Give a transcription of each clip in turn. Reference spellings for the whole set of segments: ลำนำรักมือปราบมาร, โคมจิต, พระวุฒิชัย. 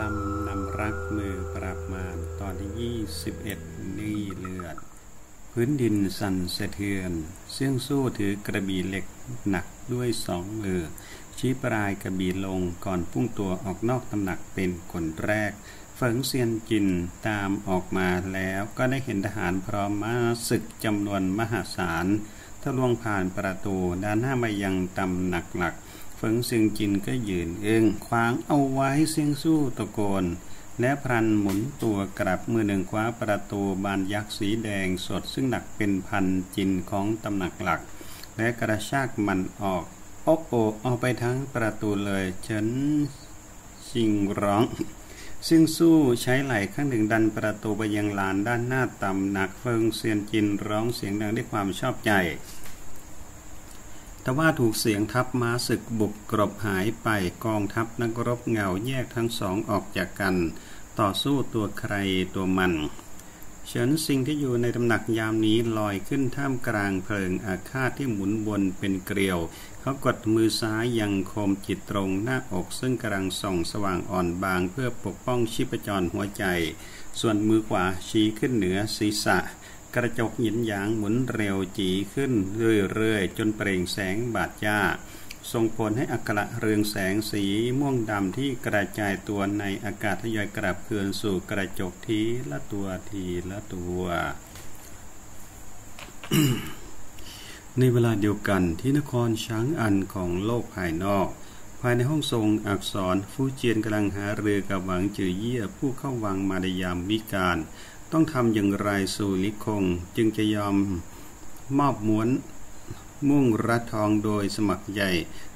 ลำนำรักมือปราบมารตอนที่21นี่เลือดพื้นดินสั่นสะเทือนเสี้ยงสู้ถือกระบี่เหล็กหนักด้วยสองมือชี้ปลายกระบี่ลงก่อนพุ่งตัวออกนอกตำหนักเป็นคนแรกเฟิงเซียนจินตามออกมาแล้วก็ได้เห็นทหารพร้อมม้าศึกจำนวนมหาศาลทะลวงผ่านประตูด้านหน้ามายังตำหนักหลักเฟิงเซียนจินก็ยืนเองขวางเอาไว้เสียงสู้ตะโกนและพลันหมุนตัวกลับมือหนึ่งคว้าประตูบานยักษ์สีแดงสดซึ่งหนักเป็นพันจินของตำหนักหลักและกระชากมันออกโอ้โอเอาไปทั้งประตูเลยเฉินชิงร้องซึ่งสู้ใช้ไหล่ข้างหนึ่งดันประตูไปยังลานด้านหน้าตำหนักเฟิงเซียนจินร้องเสียงดังด้วยความชอบใจแต่ว่าถูกเสียงทัพม้าศึกบุกกรบหายไปกองทัพนักรบเงาแยกทั้งสองออกจากกันต่อสู้ตัวใครตัวมันเฉินซิงที่อยู่ในตำหนักยามนี้ลอยขึ้นท่ามกลางเพลิงอาฆาตที่หมุนวนเป็นเกลียวเขากดมือซ้ายยังโคมจิตตรงหน้าอกซึ่งกำลังส่องสว่างอ่อนบางเพื่อปกป้องชีพจรหัวใจส่วนมือขวาชี้ขึ้นเหนือศีรษะกระจกหยินหยางหมุนเร็วจีขึ้นเรื่อยๆจนเปล่งแสงบาดหญ้าส่งผลให้อักขระเรืองแสงสีม่วงดำที่กระจายตัวในอากาศทยอยกลับคืนสู่กระจกทีละตัวทีละตัว ในเวลาเดียวกันที่นครช้างอันของโลกภายนอกภายในห้องทรงอักษรฟู่เจียนกำลังหารือกับหวังจือเยี่ยผู้เข้าวังมาในยามวิกาลต้องทำอย่างไรสู่ลิคงจึงจะยอมมอบม้วนมุ่งรัดทองโดยสมัครใจ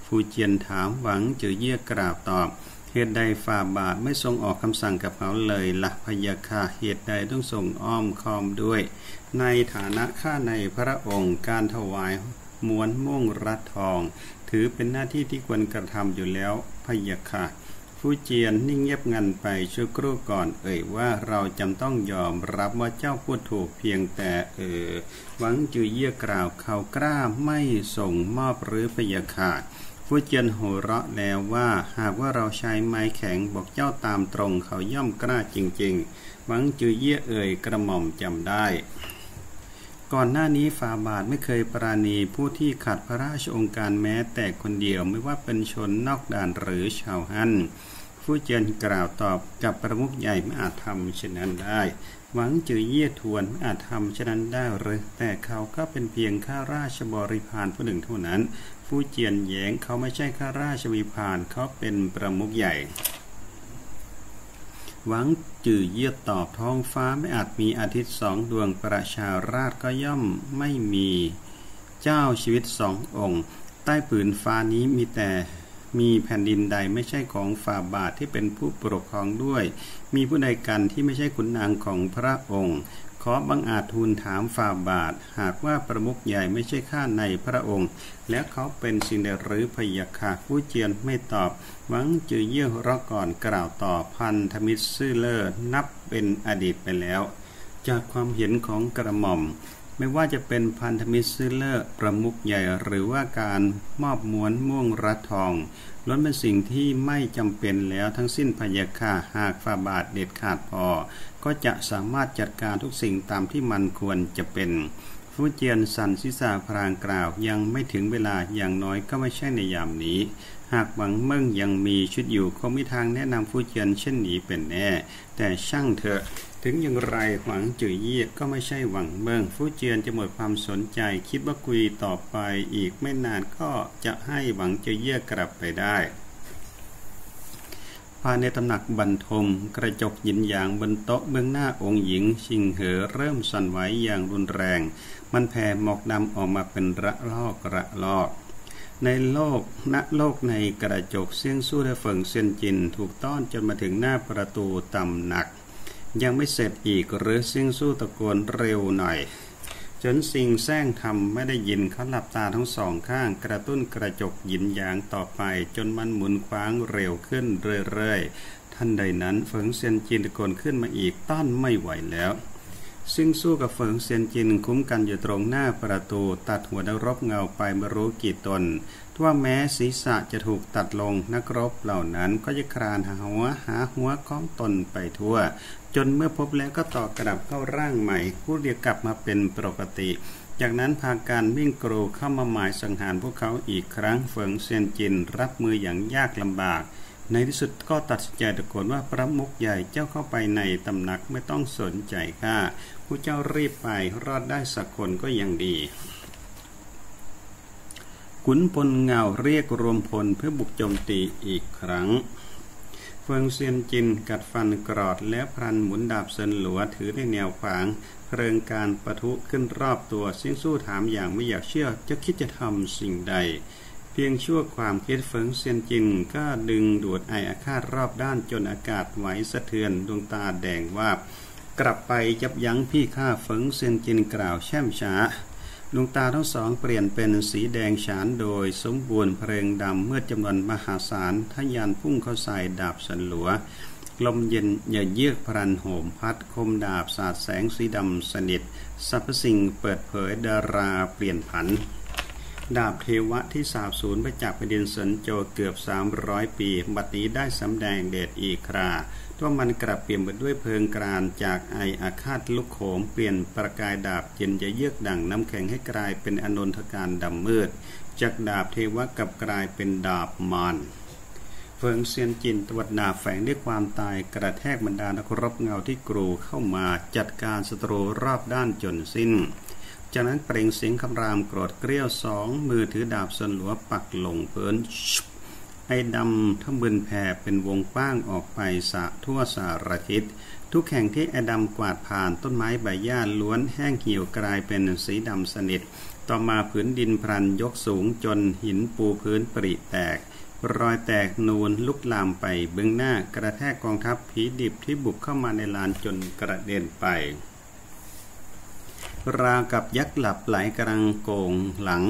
ฟู่เจียนถามหวังจือเยี่ยกล่าวตอบเหตุใดฝ่าบาทไม่ทรงออกคำสั่งกับเขาเลยล่ะพยาค่ะเหตุใดต้องส่งอ้อมคอมด้วยในฐานะข้าในพระองค์การถวายม้วนมุ่งรัดทองถือเป็นหน้าที่ที่ควรกระทำอยู่แล้วพยาค่ะฟู่เจียนนิ่งเงียบงันไปชั่วครู่ก่อนเอ่ยว่าเราจำต้องยอมรับว่าเจ้าพูดถูกเพียงแต่หวังจือเยี่ยกล่าวเขากล้าไม่ส่งมอบหรือพยาค่ะฟู่เจียนหัวเราะแล้วว่าหากว่าเราใช้ไม้แข็งบอกเจ้าตามตรงเขาย่อมกล้าจริงๆหวังจือเยี่ยเอ่ยกระหม่อมจำได้ก่อนหน้านี้ฝ่าบาทไม่เคยปราณีผู้ที่ขัดพระราชองค์การแม้แต่คนเดียวไม่ว่าเป็นชนนอกด่านหรือชาวฮั่นฟู่เจียนกล่าวตอบกับประมุขใหญ่ไม่อาจทำเช่นนั้นได้หวังจือเยี่ยทวนไม่อาจทำเช่นนั้นได้หรือแต่เขาก็เป็นเพียงข้าราชบริพารผู้หนึ่งเท่านั้นฟู่เจียนแย้งเขาไม่ใช่ข้าราชบริพารเขาเป็นประมุขใหญ่หวังจือเยี่ยตอบท้องฟ้าไม่อาจมีอาทิตย์สองดวงประชาราษฎร์ก็ย่อมไม่มีเจ้าชีวิตสององค์ใต้ผืนฟ้านี้มีแผ่นดินใดไม่ใช่ของฝ่าบาทที่เป็นผู้ปกครองด้วยมีผู้ใดกันที่ไม่ใช่ขุนนางของพระองค์ขอบังอาจทูลถามฝ่าบาทหากว่าประมุขใหญ่ไม่ใช่ข้าในพระองค์แล้วเขาเป็นสิ่งใดหรือพยาค่ะฟู่เจียนไม่ตอบหวังจือเยี่ยรอก่อนกล่าวต่อพันธมิตรซื่อเล่อนับเป็นอดีตไปแล้วจากความเห็นของกระหม่อมไม่ว่าจะเป็นพันธมิตรซื่อเล่อประมุขใหญ่หรือว่าการมอบม้วนม่วงรัดทองล้วนเป็นสิ่งที่ไม่จำเป็นแล้วทั้งสิ้นพยาค่ะหากฝ่าบาทเด็ดขาดพอก็จะสามารถจัดการทุกสิ่งตามที่มันควรจะเป็นฟู่เจียนสันศิษาพรางกล่าวยังไม่ถึงเวลาอย่างน้อยก็ไม่ใช่ในยามนี้หากหวังเมิ่งยังมีชีวิตอยู่คงมีทางแนะนำฟู่เจียนเช่นนี้เป็นแน่แต่ช่างเถอะถึงอย่างไรหวังจือเยี่ยก็ไม่ใช่หวังเมิ่งฟู่เจียนจะหมดความสนใจคิดว่าคุยต่อไปอีกไม่นานก็จะให้หวังจือเยี่ยกลับไปได้ภายในตำหนักบรรทมกระจกหยินหยางบนโต๊ะเบื้องหน้าองค์หญิงชิงเหอเริ่มสั่นไหวอย่างรุนแรงมันแผ่หมอกดำออกมาเป็นระลอกในโลกณโลกในกระจกเสี้ยงสู้และเฟิงเซียนจินถูกต้อนจนมาถึงหน้าประตูตำหนักยังไม่เสร็จอีกหรือเสี้ยงสู้ตะโกนเร็วหน่อยเฉินซิงแซงทำไม่ได้ยินเขาหลับตาทั้งสองข้างกระตุ้นกระจกหยินหยางต่อไปจนมันหมุนคว้างเร็วขึ้นเรื่อยๆทันใดนั้นเฟิงเซียนจินตะโกนขึ้นมาอีกต้านไม่ไหวแล้วซึ่งสู้กับเฟิงเซียนจินคุ้มกันอยู่ตรงหน้าประตูตัดหัวนรกเงาไปไม่รู้กี่ตน ว่าแม้ศีรษะจะถูกตัดลงนักรบเหล่านั้นก็จะคลานหาหัวของตนไปทั่วจนเมื่อพบแล้วก็ต่อกลับเข้าร่างใหม่ผู้เรียกกลับมาเป็นปกติจากนั้นพาการวิ่งกรูเข้ามาหมายสังหารพวกเขาอีกครั้งเฟิงเซียนจินรับมืออย่างยากลำบากในที่สุดก็ตัดสินใจตะโกนว่าพระมุขใหญ่เจ้าเข้าไปในตำหนักไม่ต้องสนใจข้าผู้เจ้ารีบไปรอดได้สักคนก็ยังดีขุนพลเงาเรียกรวมพลเพื่อบุกโจมตีอีกครั้งเฟิงเซียนจินกัดฟันกรอดและพลันหมุนดาบเซินหลัวถือในแนวขวางเพลิงการปะทุขึ้นรอบตัวเสียงสู้ถามอย่างไม่อยากเชื่อจะคิดจะทำสิ่งใดเพียงชั่วความคิดเฟิงเซียนจินก็ดึงดูดไออาฆาตรอบด้านจนอากาศไหวสะเทือนดวงตาแดงวาบกลับไปยับยั้งพี่ข้าเฟิงเซียนจินกล่าวแช่มช้าดวงตาทั้งสองเปลี่ยนเป็นสีแดงฉานโดยสมบูรณ์เพลิงดำเมื่อจำนวนมหาศาลทะยานพุ่งเข้าใส่ดาบสันหลัวลมเย็นอย่าเยือกพรันโหมพัดคมดาบสาดแสงสีดำสนิทสรรพสิ่งเปิดเผยดาราเปลี่ยนผันดาบเทวะที่สาบสูญไปจากแผ่นดินเซินโจวเกือบ300ปีบัดนี้ได้สำแดงเดชอีคราตัวมันกลับเปลี่ยนไปด้วยเพลิงกรานจากไออาฆาตลุกโหมเปลี่ยนประกายดาบเย็นจะเยือกดั่งน้ำแข็งให้กลายเป็นอนนทการดำมืดจากดาบเทวะกลับกลายเป็นดาบมารเฟิงเซียนจินตวัดดาบแฝงด้วยความตายกระแทกบรรดานักรบเงาที่กรูเข้ามาจัดการศัตรูรอบด้านจนสิ้นจากนั้นเปล่งเสียงคำรามโกรธเกรี้ยวสองมือถือดาบสันหลัวปักลงพื้นไอ้ดำทั้งบืนแผ่เป็นวงกว้างออกไปสะทั่วสารทิศทุกแห่งที่ไอ้ดำกวาดผ่านต้นไม้ใบหญ้าล้วนแห้งเหี่ยวกลายเป็นสีดำสนิทต่อมาผืนดินพรันยกสูงจนหินปูพื้นปริแตกรอยแตกนูนลุกลามไปเบื้องหน้ากระแทกกองทัพผีดิบที่บุกเข้ามาในลานจนกระเด็นไปราวกับยักษ์หลับไหลกลางโก่งหลัง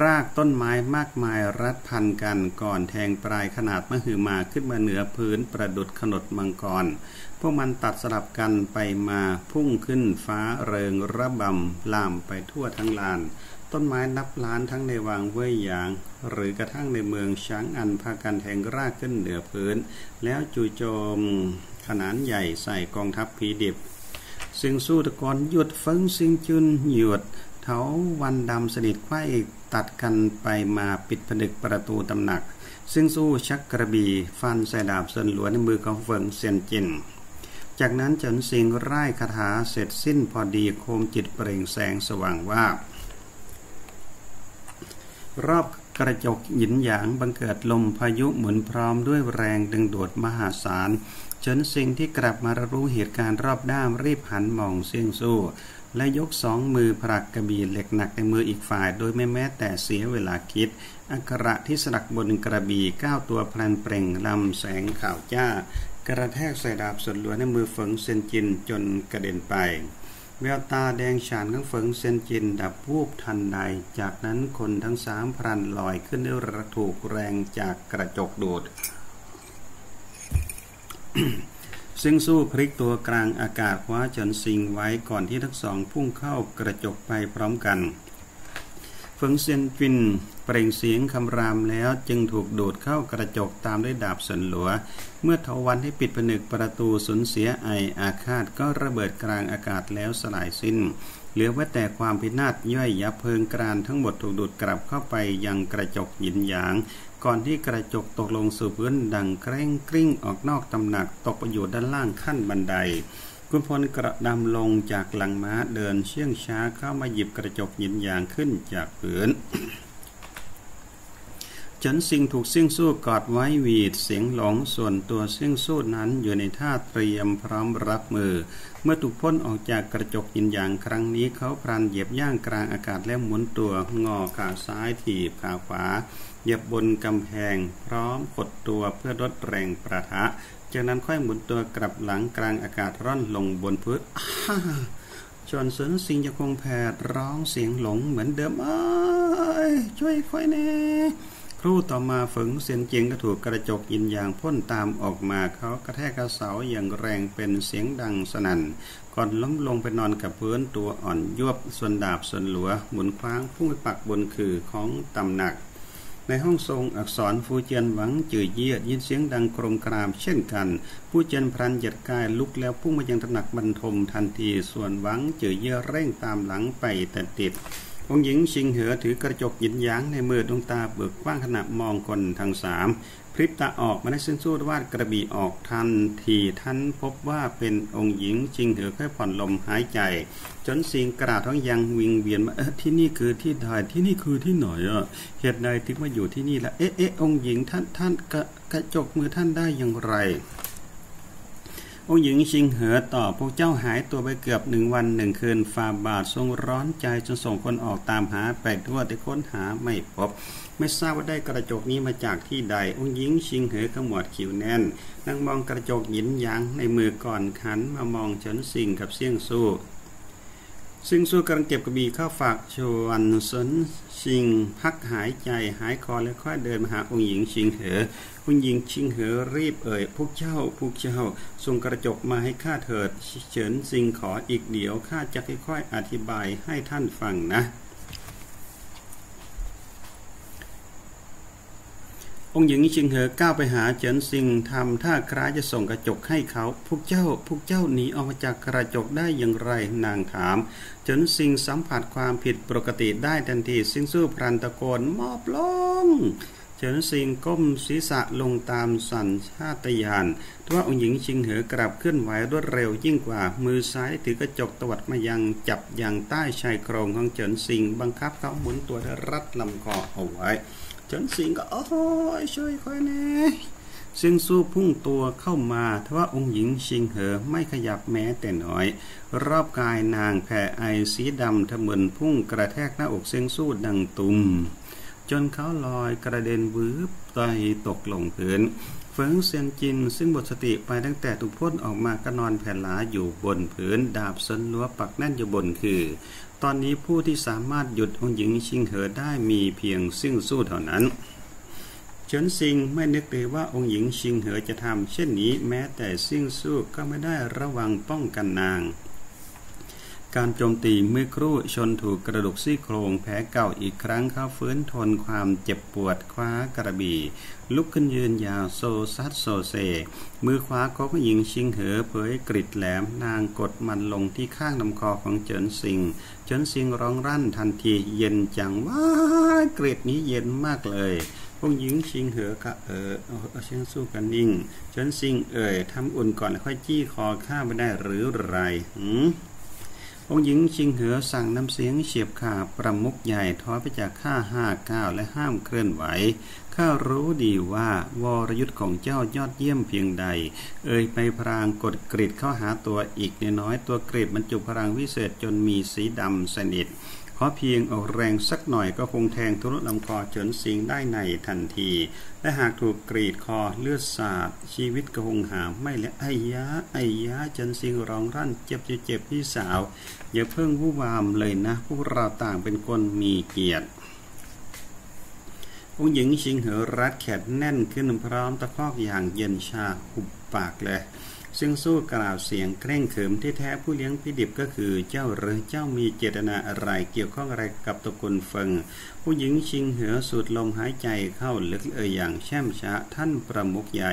รากต้นไม้มากมายรัดพันกันก่อนแทงปลายขนาดมหึมาขึ้นมาเหนือพื้นประดุจขนดมังกรพวกมันตัดสลับกันไปมาพุ่งขึ้นฟ้าเริงระบำลามไปทั่วทั้งลานต้นไม้นับล้านทั้งในวังเว่ยหยางหรือกระทั่งในเมืองช้างอันพากันแทงรากขึ้นเหนือพื้นแล้วจู่โจมขนาดใหญ่ใส่กองทัพผีดิบเสียงสู้ตะกอนหยุดเฟิงเสียงจุนหยุดเถาวันดำสนิทไขว้ตัดกันไปมาปิดผนึกประตูตำหนักเสียงสู้ชักกระบี่ฟันใส่ดาบเซินหลัวในมือของเฟิงเซียนจินจากนั้นเฉินซิงร่ายคาถาเสร็จสิ้นพอดีโคมจิตเปล่งแสงสว่างวาบรอบกระจกหยินหยางบังเกิดลมพายุหมุนพร้อมด้วยแรงดึงดูดมหาศาลเฉินซิงที่กลับมารู้เหตุการณ์รอบด้านรีบหันมองเสียงสู้และยกสองมือผลักกระบี่เหล็กหนักในมืออีกฝ่ายโดยไม่แม้แต่เสียเวลาคิดอักขระที่สลักบนกระบี่ก้าวตัวพลันเปล่งลำแสงขาวจ้ากระแทกใส่ดาบส่วนล้วนในมือเฟิงเซียนจินจนกระเด็นไปแววตาแดงฉานของเฟิงเซียนจินดับวูบทันใดจากนั้นคนทั้งสามพลันลอยขึ้นด้วยถูกแรงจากกระจกดูด เซิงสู้พลิกตัวกลางอากาศคว้าเฉินซิงไว้ก่อนที่ทั้งสองพุ่งเข้ากระจกไปพร้อมกันเฟิงเซียนจินเปล่งเสียงคำรามแล้วจึงถูกดูดเข้ากระจกตามด้วยดาบสันหลัวเมื่อเถาวัลย์ที่ปิดผนึกประตูสูญเสียไออาฆาตก็ระเบิดกลางอากาศแล้วสลายสิ้นเหลือไว้แต่ความพินาศย่อยยับเพลิงกรานทั้งหมดถูกดูดกลับเข้าไปยังกระจกหยินหยางก่อนที่กระจกตกลงสู่พื้นดังแกร่งกลิ้งออกนอกตำหนักตกไปอยู่ด้านล่างขั้นบันไดคุณพลกระดำลงจากหลังม้าเดินเชี่ยงช้าเข้ามาหยิบกระจกหยินหยางขึ้นจากพื้น เฉินซิงถูกเสี่ยงสู้กอดไว้หวีดเสียงหลงส่วนตัวเสี่ยงสู้นั้นอยู่ในท่าเตรียมพร้อมรับมือเมื่อถูกพ่นออกจากกระจกหยินหยางครั้งนี้เขาพลันเหยียบย่างกลางอากาศแล้วหมุนตัวงอขาซ้ายถีบขาขวาเหยียบบนกำแพงพร้อมกดตัวเพื่อลดแรงประทะจากนั้นค่อยหมุนตัวกลับหลังกลางอากาศร่อนลงบนพื้นจนเฉินซิงจะคงแผดร้องเสียงหลงเหมือนเดิมช่วยค่อยแน่ครู่ต่อมาเฟิงเซียนจินก็ถูกกระจกหยินหยางพ่นตามออกมาเขากระแทกกระเสาอย่างแรงเป็นเสียงดังสนั่นก่อนล้มลงไปนอนกับพื้นตัวอ่อนยวบส่วนดาบส่วนหลัวหมุนคว้างพุ่งไปปักบนขื่อของตำหนัก ในห้องทรงอักษรฟูเจียนหวังจื่อเยียดยินเสียงดังโครมกรามเช่นกันฟูเจียนพลันหยัดกายลุกแล้วพุ่งมายังตำหนักบรรทมทันทีส่วนหวังจื่อเยียดเร่งตามหลังไปแต่ติดองค์หญิงชิงเหอถือกระจกหยินหยางในมือดวงตาเบิกกว้างขณะมองคนทั้งสามพริบตาออกมาได้ซึ่งสู้วาดกระบี่ออกทันทีท่านพบว่าเป็นองค์หญิงชิงเหอค่อยผ่อนลมหายใจจนสิงกราดท้องยังวิงเวียนว่าที่นี่คือที่ใดที่นี่คือที่ไหนเหตุใดถึงมาอยู่ที่นี่ละองค์หญิงท่านกระจกมือท่านได้อย่างไรองค์หญิงชิงเหอตอบพวกเจ้าหายตัวไปเกือบ1 วัน 1 คืนฝ่าบาททรงร้อนใจจนส่งคนออกตามหาไปทั่วแต่ค้นหาไม่พบไม่ทราบว่าได้กระจกนี้มาจากที่ใดองค์หญิงชิงเหอขมวดคิ้วแน่นนั่งมองกระจกหยินหยางในมือก่อนหันมามองเฉินซิงกับเซี่ยงซู่เซี่ยงซู่กำลังเก็บกระบี่เข้าฝากชวนเฉินซิงพักหายใจหายคอแล้วค่อยเดินมาหาองค์หญิงชิงเหอคุณหญิงชิงเหอรีบเอ่ยพวกเจ้าส่งกระจกมาให้ข้าเถิดเฉินซิงขออีกเดี๋ยวข้าจะค่อยๆอธิบายให้ท่านฟังนะองค์หญิงชิงเหอก้าวไปหาเฉินซิงทำท่าคล้ายจะส่งกระจกให้เขาพวกเจ้าหนีออกมาจากกระจกได้อย่างไรนางถามเฉินซิงสัมผัสความผิดปกติได้ทันทีซิงสู้พลันตะโกนมอบลงเฉินซิงก้มศีรษะลงตามสัญชาตญาณทว่าองค์หญิงชิงเหอกลับเคลื่อนไหวรวดเร็วยิ่งกว่ามือซ้ายถือกระจกตวัดมายังจับอย่างใต้ชายโครงของเฉินซิงบังคับเขาหมุนตัวและรัดลำคอเอาไว้เฉินซิงก็โอ้ยช่วยค่อยแน่ซึ่งสู้พุ่งตัวเข้ามาทว่าองค์หญิงชิงเหอไม่ขยับแม้แต่น้อยรอบกายนางแผ่ไอสีดำทะมึนพุ่งกระแทกหน้าอกเซิงสู้ดังตุ่มจนเขาลอยกระเด็นวืบไปตกลงพื้นเฟิงเซียนจินซึ่งหมดสติไปตั้งแต่ถูกพ่นออกมาก็นอนแผ่หลาอยู่บนพื้นดาบเซินลัวปักแน่นอยู่บนคือตอนนี้ผู้ที่สามารถหยุดองค์หญิงชิงเหอได้มีเพียงซิ่งสู้เท่านั้นเฉินซิงไม่นึกเลยว่าองค์หญิงชิงเหอจะทำเช่นนี้แม้แต่ซิ่งสู้ก็ไม่ได้ระวังป้องกันนางการโจมตีเมื่อครู่ชนถูกกระดูกซี่โครงแผลเก่าอีกครั้งเขาฟื้นทนความเจ็บปวดคว้ากระบี่ลุกขึ้นยืนยาวโซซัดโซเซมือขวาของผู้หญิงชิงเหอเผยกริดแหลมนางกดมันลงที่ข้างลำคอของเฉินซิงร้องรั่นทันทีเย็นจังว้ากริดนี้เย็นมากเลยผู้หญิงชิงเหอก็เชิงสู้กันนิ่งเฉินซิงทำอุ่นก่อนแล้วค่อยจี้คอข้าไม่ได้หรือไรองค์หญิงชิงเหอสั่งน้ำเสียงเฉียบขาดประมุขใหญ่ถอยไปจากข้า5 ก้าวและห้ามเคลื่อนไหวข้ารู้ดีว่าวรยุทธ์ของเจ้ายอดเยี่ยมเพียงใดไปพรางกดกริดเข้าหาตัวอีกน้อยตัวกริดมันจุพลังวิเศษจนมีสีดำสนิทขอเพียงออกแรงสักหน่อยก็คงแทงทะลุลำคอเฉินซิงได้ในทันทีและหากถูกกรีดคอเลือดสาดชีวิตก็คงหาไม่และไอ้ยะเฉินซิงร้องรั่นเจ็บพี่สาวอย่าเพิ่งวู่วามเลยนะพวกเราต่างเป็นคนมีเกียรติองค์หญิงชิงเหอรัดแขนแน่นขึ้นพร้อมตะคอกอย่างเย็นชาหุบปากเลยซึ่งสู้กล่าวเสียงเคร่งเขิมที่แท้ผู้เลี้ยงพี่ดิบก็คือเจ้าหรือเจ้ามีเจตนาอะไรเกี่ยวข้องอะไรกับตระกูลเฟิงผู้หญิงชิงเหอสูดลมหายใจเข้าลึกอย่างแช่มช้าท่านประมุขใหญ่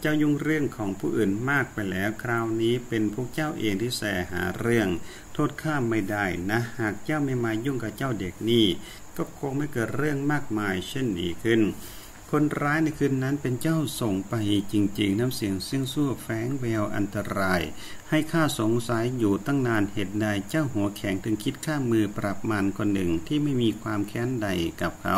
เจ้ายุ่งเรื่องของผู้อื่นมากไปแล้วคราวนี้เป็นพวกเจ้าเองที่แสหาเรื่องโทษข้าไม่ได้นะหากเจ้าไม่มายุ่งกับเจ้าเด็กนี่ก็คงไม่เกิดเรื่องมากมายเช่นนี้ขึ้นคนร้ายในคืนนั้นเป็นเจ้าส่งไปจริงๆน้ำเสียงเสี้ยงซู่แฝงแววอันตรายให้ข้าสงสัยอยู่ตั้งนานเหตุใดเจ้าหัวแข็งถึงคิดฆ่ามือปราบมารคนหนึ่งที่ไม่มีความแค้นใดกับเขา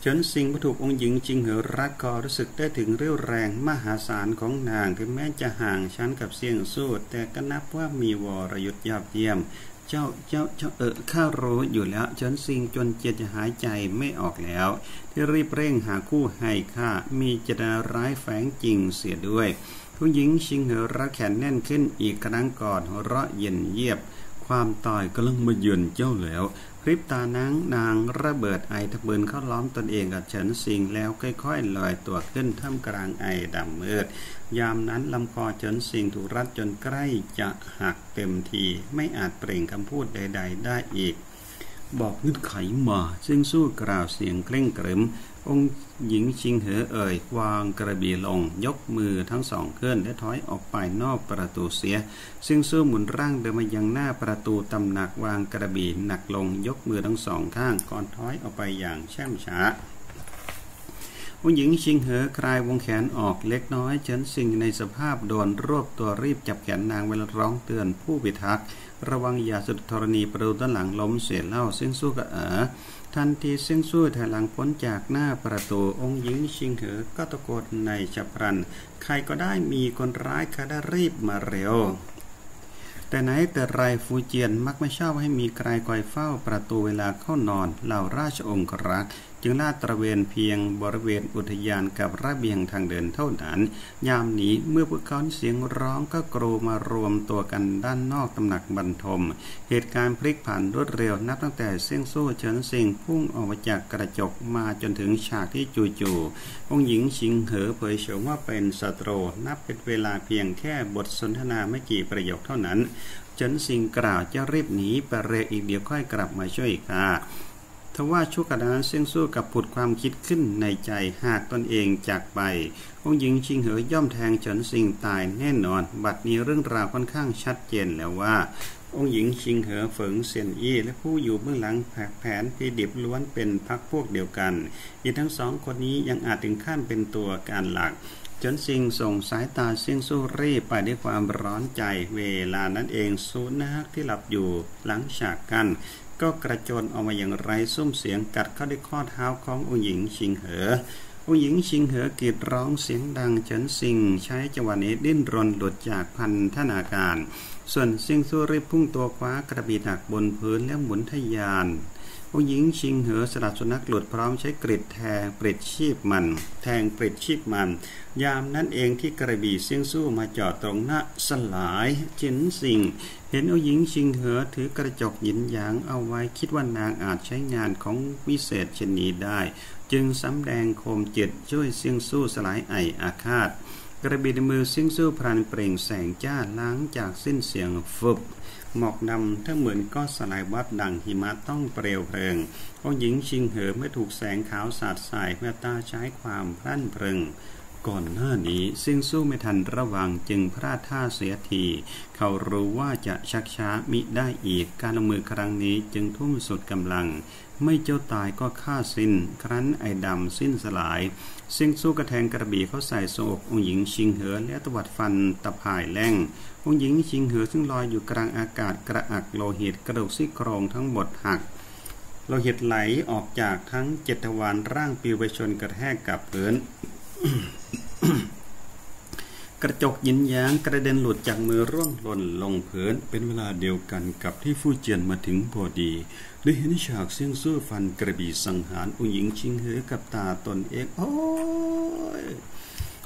เฉินซิงผู้ถูกองค์หญิงชิงเหอรัดคอรู้สึกได้ถึงเรี่ยวแรงมหาศาลของนางถึงแม้จะห่างชั้นกับเสี้ยงซู่แต่ก็นับว่ามีวรยุทธ์ยอดเยี่ยมเจ้าข้ารู้อยู่แล้วเฉินซิงจนเจียจะหายใจไม่ออกแล้วที่รีบเร่งหาคู่ให้ข้ามีเจตนาร้ายแฝงจริงเสียด้วยผู้หญิงชิงเหอรัดแขนแน่นขึ้นอีกครั้งก่อนหัวเราะเย็นเยียบความตายก็ลังมาเยือนเจ้าแล้วพริบตานั้นนางระเบิดไอทะเบินเข้าล้อมตนเองกับเฉินซิงแล้วค่อยๆลอยตัวขึ้นท่ามกลางไอดำมืดยามนั้นลำคอเฉินซิงถูกรัดจนใกล้จะหักเต็มทีไม่อาจเปล่งคำพูดใดๆได้อีก บอกเงื่อนไขมาซึ่งสู้กล่าวเสียงเคร่งครึมองค์หญิงชิงเหอเอ่ยวางกระบี่ลงยกมือทั้งสองขึ้นและถอยออกไปนอกประตูเสียซึ่งสู้หมุนร่างเดินมายังหน้าประตูตำหนักวางกระบี่หนักลงยกมือทั้งสองข้างก่อนถอยออกไปอย่างแช่มช้าองค์หญิงชิงเหอคลายวงแขนออกเล็กน้อยเฉินซิงในสภาพโดนรวบตัวรีบจับแขนนางเวลาร้องเตือนผู้พิทักษ์ระวังอย่าสุดธรณีประตูด้านหลังล้มเสียเล่าซึ่งสู้กับทันทีซึ่งสู้ถอยหลังพ้นจากหน้าประตูองค์หญิงชิงเหอก็ตะโกนในฉับพลันใครก็ได้มีคนร้ายข้าได้รีบมาเร็วแต่ไหนแต่ไรฟูเจียนมักไม่ชอบให้มีใครคอยเฝ้าประตูเวลาเข้านอนเหล่าราชองครักษ์จึงลาดตระเวนเพียงบริเวณอุทยานกับระเบียงทางเดินเท่านั้นยามนี้เมื่อพวกเขาเสียงร้องก็กรูมารวมตัวกันด้านนอกตำหนักบรรทมเหตุการณ์พลิกผันรวดเร็วนับตั้งแต่เซี่ยงสู้เฉินซิงพุ่งออกมาจากกระจกมาจนถึงฉากที่จู่ๆองค์หญิงชิงเหอเผยโฉมว่าเป็นศัตรูนับเป็นเวลาเพียงแค่บทสนทนาไม่กี่ประโยคเท่านั้นเฉินซิงกล่าวจะรีบหนีไปเร็วอีกเดี๋ยวค่อยกลับมาช่วยข้าทว่าชั่วขณะนั้นเซี่ยงสู้กับผุดความคิดขึ้นในใจหากตนเองจากไปองค์หญิงชิงเหอย่อมแทงเฉินซิงตายแน่นอนบัดนี้เรื่องราวค่อนข้างชัดเจนแล้วว่าองค์หญิงชิงเหอเฝิงเซียนอี้และผู้อยู่เบื้องหลังแผนพิดิบล้วนเป็นพรรคพวกเดียวกันอีกทั้งสองคนนี้ยังอาจถึงขั้นเป็นตัวการหลักเฉินซิงส่งสายตาเซี่ยงสู้รีบไปด้วยความร้อนใจเวลานั้นเองซูนักที่หลับอยู่หลังฉากกันก็กระโจนออกมาอย่างไร้ซุ้มเสียงกัดเข้าที่ข้อเท้าขององค์หญิงชิงเหอองค์หญิงชิงเหอกรีดร้องเสียงดังเฉินซิงใช้จังหวะนี้ดิ้นรนหลุดจากพันธนาการส่วนเซี่ยงสู้รีบพุ่งตัวคว้ากระบี่หนักบนพื้นและหมุนทะยานองค์หญิงชิงเหอสลัดสุนัขหลุดพร้อมใช้กริดแทงปลิดชีพมันยามนั้นเองที่กระบี่เซี่ยงสู้มาจอดตรงหน้าสลายเฉินซิงเห็นองค์หญิงชิงเหอถือกระจกหยินหยางเอาไว้คิดว่านางอาจใช้งานของวิเศษชนีได้จึงสำแดงโคมจิตช่วยเซี่ยงสู้สลายไออาฆาตกระบี่ในมือเซี่ยงสู้พลันเปล่งแสงจ้าล้างจากสิ้นเสียงฟึบหมอกดำทั้งเหมือนก็สลายวับดังหิมะต้องเปลวเพลิงองค์หญิงชิงเหอเมื่อถูกแสงขาวสาดใส่เมื่อตาใช้ความพลั้นเพลิงก่อนหน้านี้เซี่ยงสู้ไม่ทันระวังจึงพลาดท่าเสียทีเขารู้ว่าจะชักช้ามิได้อีกการลงมือครั้งนี้จึงทุ่มสุดกำลังไม่เจ้าตายก็ฆ่าสิ้นครั้นไอ้ดำสิ้นสลายเซี่ยงสู้กระแทงกระบี่เขาใส่ส่วงอกองค์หญิงชิงเหอและตวัดฟันตะผ่ายแรงองค์หญิงชิงเหอซึ่งลอยอยู่กลางอากาศกระอักโลหิตกระดูกซี่โครงทั้งหมดหักโลหิตไหลออกจากทั้งเจ็ดทวารร่างปลิวไปชนกระแทกกับพื้นกระจกยินยางกระเด็นหลุดจากมือร่วงหล่นลงพื้นเป็นเวลาเดียวกันกับที่ฟู่เจียนมาถึงพอดีได้เห็นฉากเซี่ยงสู้ฟันกระบี่สังหารองค์หญิงชิงเหอกับตาตนเองโอ้ย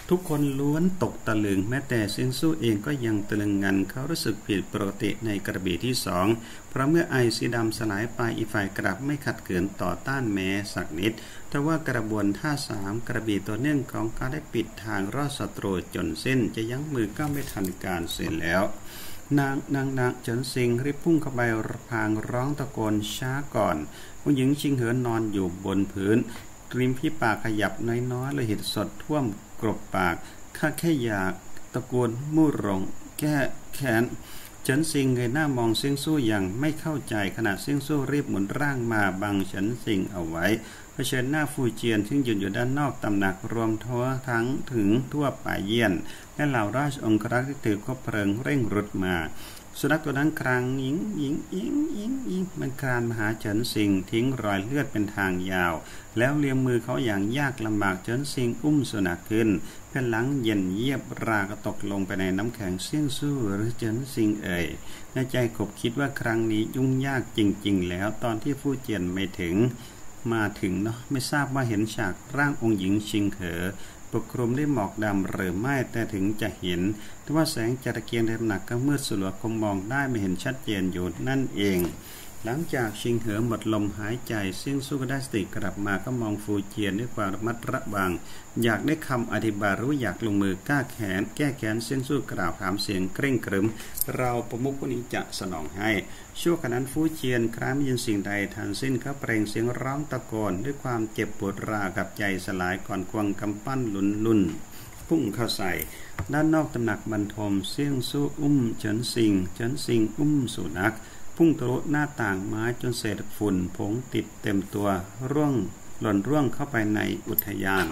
ทุกคนล้วนตกตะลึงแม้แต่เซี่ยงสู้เองก็ยังตะลึงงันเขารู้สึกผิดปกติในกระบี่ที่สองเพราะเมื่อไอสีดำสลายไปอีกฝ่ายกลับไม่ขัดขืนต่อต้านแม้สักนิดแต่ว่ากระบวนท่าสามกระบี่ตัวเนื่องของเขาได้ปิดทางรอดศัตรูจนสิ้นจะยั้งมือก็ไม่ทันการเสร็จแล้วนางเฉินซิงรีบพุ่งเข้าไปพางร้องตะโกนช้าก่อนผู้หญิงชิงเหอนอนอยู่บนพื้นริมพี่ปากขยับน้อยๆเลยเห็นสดท่วมกรบปากข้าแค่อยากตะโกนมู่ร้องแก้แค้นเฉินซิงเงยหน้ามองเซี่ยงสู้อย่างไม่เข้าใจขณะเซี่ยงสู้รีบหมุนร่างมาบังเฉินซิงเอาไว้เผชิญหน้าฟู่เจียนซึ่งยืนอยู่ด้านนอกตำหนักรวมทั่วทั้งถึงทั่วป่าเยี่ยนและเหล่าราชองครักษ์ที่ถือคบเพลิงเร่งรุดมาสุนัขตัวนั้นครางยิงมันคลานมาหาเฉินซิงทิ้งรอยเลือดเป็นทางยาวแล้วเลียมมือเขาอย่างยากลำบากเฉินซิงอุ้มสุนัขขึ้นเพื่อนหลังเย็นเยียบราก็ตกลงไปในน้ำแข็งเซี่ยงสู้หรือเฉินซิงเอ่ยในใจขบคิดว่าครั้งนี้ยุ่งยากจริงๆแล้วตอนที่ฟู่เจียนมาถึงเนาะไม่ทราบว่าเห็นฉากร่างองค์หญิงชิงเหอปกคลุมด้วยหมอกดำหรือไม่แต่ถึงจะเห็นแต่ว่าแสงจัตเกียงในตำหนักก็มืดสลัวคงมองได้ไม่เห็นชัดเจนอยู่นั่นเอง หลังจากชิงเหือหมดลมหายใจซึ่งสุกได้สติกลับมาก็มองฟูเจียนด้วยความระมัดระวังอยากได้คำอธิบายรู้อยากลงมือกล้าแขนแก้แขนซึ่งสู้กล่าวถามเสียงเคร่งครึมเราประมุขผู้นี้จะสนองให้ชั่วขณะนั้นฟูเจียนครั้นยินสิ่งใดทันสิ้นเขาเปล่งเสียงร้องตะโกนด้วยความเจ็บปวดรากับใจสลายก่อนควงกำปั้นลุ่นพุ่งเข้าใส่ด้านนอกตำหนักบรรทมเสียงสู้อุ้มเฉินซิงอุ้มสุนัขพุ่งทะลุหน้าต่างไม้จนเศษฝุ่นผงติดเต็มตัวร่วงหล่นร่วงเข้าไปในอุทยาน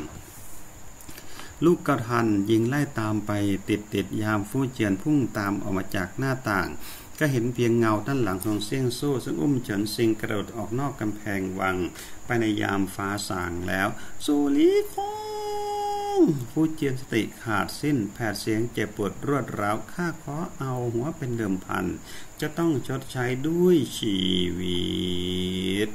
ลูกกระทันยิงไล่ตามไปติดยามฟู่เจียนพุ่งตามออกมาจากหน้าต่างก็เห็นเพียงเงาด้านหลังของเสี้ยงสู้ซึ่งอุ้มเฉินซิงกระโดดออกนอกกำแพงวังไปในยามฟ้าสางแล้วสุริคงฟู่เจียนสติขาดสิ้นแผดเสียงเจ็บปวดรวดร้าวข้าขอเอาหัวเป็นเดิมพันจะต้องชดใช้ด้วยชีวิต